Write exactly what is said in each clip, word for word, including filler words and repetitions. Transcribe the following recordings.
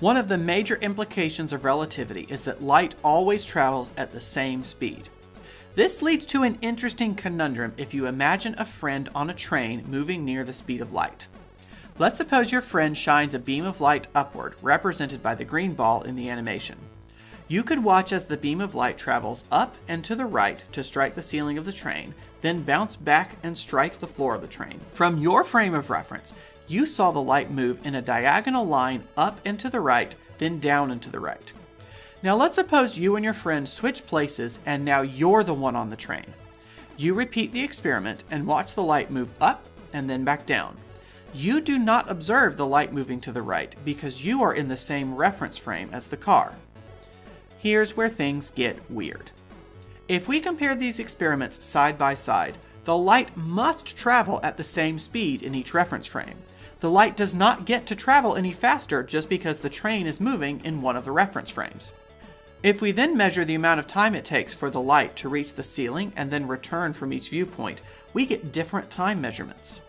One of the major implications of relativity is that light always travels at the same speed. This leads to an interesting conundrum if you imagine a friend on a train moving near the speed of light. Let's suppose your friend shines a beam of light upward, represented by the green ball in the animation. You could watch as the beam of light travels up and to the right to strike the ceiling of the train, then bounce back and strike the floor of the train. From your frame of reference, you saw the light move in a diagonal line up and to the right, then down and to the right. Now let's suppose you and your friend switch places and now you're the one on the train. You repeat the experiment and watch the light move up and then back down. You do not observe the light moving to the right because you are in the same reference frame as the car. Here's where things get weird. If we compare these experiments side by side, the light must travel at the same speed in each reference frame. The light does not get to travel any faster just because the train is moving in one of the reference frames. If we then measure the amount of time it takes for the light to reach the ceiling and then return from each viewpoint, we get different time measurements.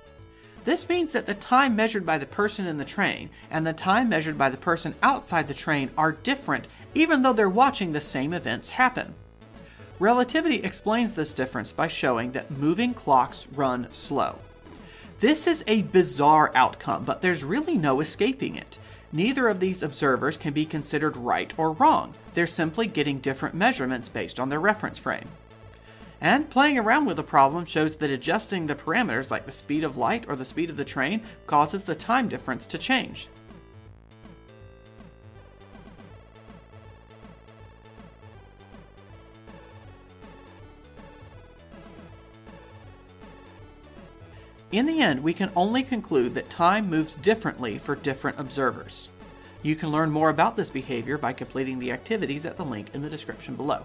This means that the time measured by the person in the train and the time measured by the person outside the train are different even though they're watching the same events happen. Relativity explains this difference by showing that moving clocks run slow. This is a bizarre outcome, but there's really no escaping it. Neither of these observers can be considered right or wrong. They're simply getting different measurements based on their reference frame. And playing around with the problem shows that adjusting the parameters like the speed of light or the speed of the train causes the time difference to change. In the end, we can only conclude that time moves differently for different observers. You can learn more about this behavior by completing the activities at the link in the description below.